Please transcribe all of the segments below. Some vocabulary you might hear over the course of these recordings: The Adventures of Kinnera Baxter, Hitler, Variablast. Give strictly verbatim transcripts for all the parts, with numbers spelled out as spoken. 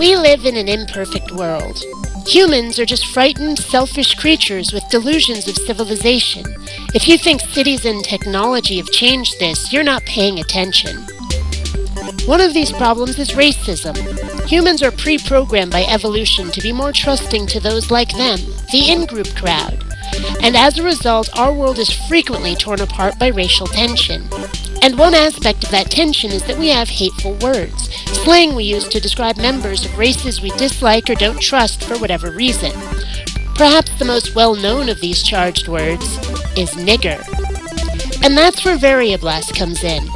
We live in an imperfect world. Humans are just frightened, selfish creatures with delusions of civilization. If you think cities and technology have changed this, you're not paying attention. One of these problems is racism. Humans are pre-programmed by evolution to be more trusting to those like them, the in-group crowd. And as a result, our world is frequently torn apart by racial tension. And one aspect of that tension is that we have hateful words, slang we use to describe members of races we dislike or don't trust for whatever reason. Perhaps the most well-known of these charged words is nigger. And that's where Variablast comes in.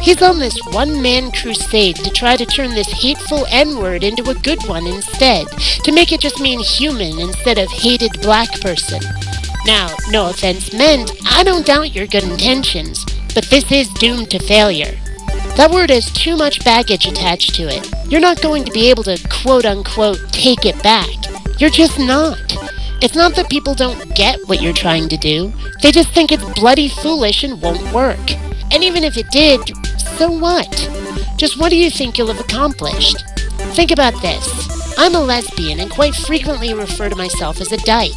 He's on this one-man crusade to try to turn this hateful N-word into a good one instead, to make it just mean human instead of hated black person. Now, no offense meant, I don't doubt your good intentions, but this is doomed to failure. That word has too much baggage attached to it. You're not going to be able to quote-unquote take it back. You're just not. It's not that people don't get what you're trying to do. They just think it's bloody foolish and won't work. And even if it did, so what? Just what do you think you'll have accomplished? Think about this. I'm a lesbian and quite frequently refer to myself as a dyke.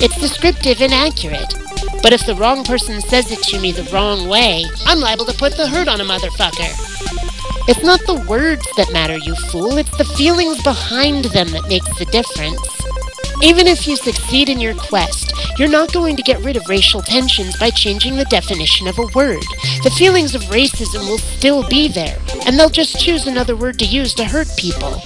It's descriptive and accurate. But if the wrong person says it to me the wrong way, I'm liable to put the hurt on a motherfucker. It's not the words that matter, you fool. It's the feelings behind them that makes the difference. Even if you succeed in your quest, you're not going to get rid of racial tensions by changing the definition of a word. The feelings of racism will still be there, and they'll just choose another word to use to hurt people.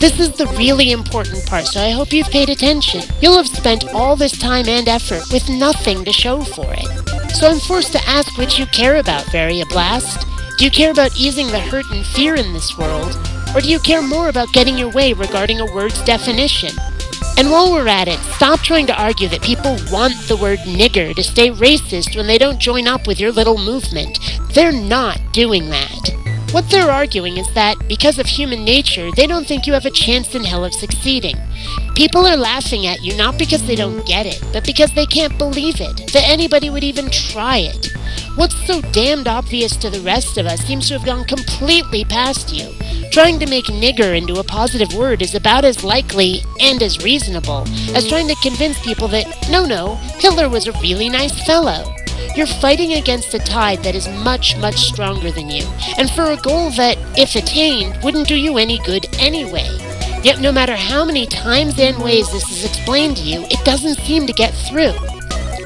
This is the really important part, so I hope you've paid attention. You'll have spent all this time and effort with nothing to show for it. So I'm forced to ask what you care about, Variablast. Do you care about easing the hurt and fear in this world? Or do you care more about getting your way regarding a word's definition? And while we're at it, stop trying to argue that people want the word nigger to stay racist when they don't join up with your little movement. They're not doing that. What they're arguing is that, because of human nature, they don't think you have a chance in hell of succeeding. People are laughing at you not because they don't get it, but because they can't believe it, that anybody would even try it. What's so damned obvious to the rest of us seems to have gone completely past you. Trying to make nigger into a positive word is about as likely, and as reasonable, as trying to convince people that, no, no, Hitler was a really nice fellow. You're fighting against a tide that is much, much stronger than you, and for a goal that, if attained, wouldn't do you any good anyway. Yet no matter how many times and ways this is explained to you, it doesn't seem to get through.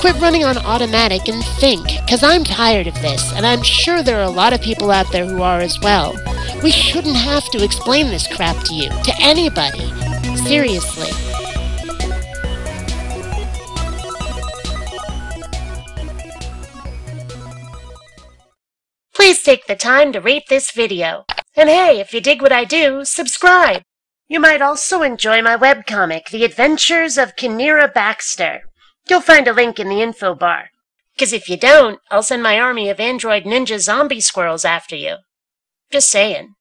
Quit running on automatic and think, because I'm tired of this, and I'm sure there are a lot of people out there who are as well. We shouldn't have to explain this crap to you, to anybody. Seriously. Please take the time to rate this video. And hey, if you dig what I do, subscribe! You might also enjoy my webcomic, The Adventures of Kinnera Baxter. You'll find a link in the info bar. Cause if you don't, I'll send my army of android ninja zombie squirrels after you. Just saying.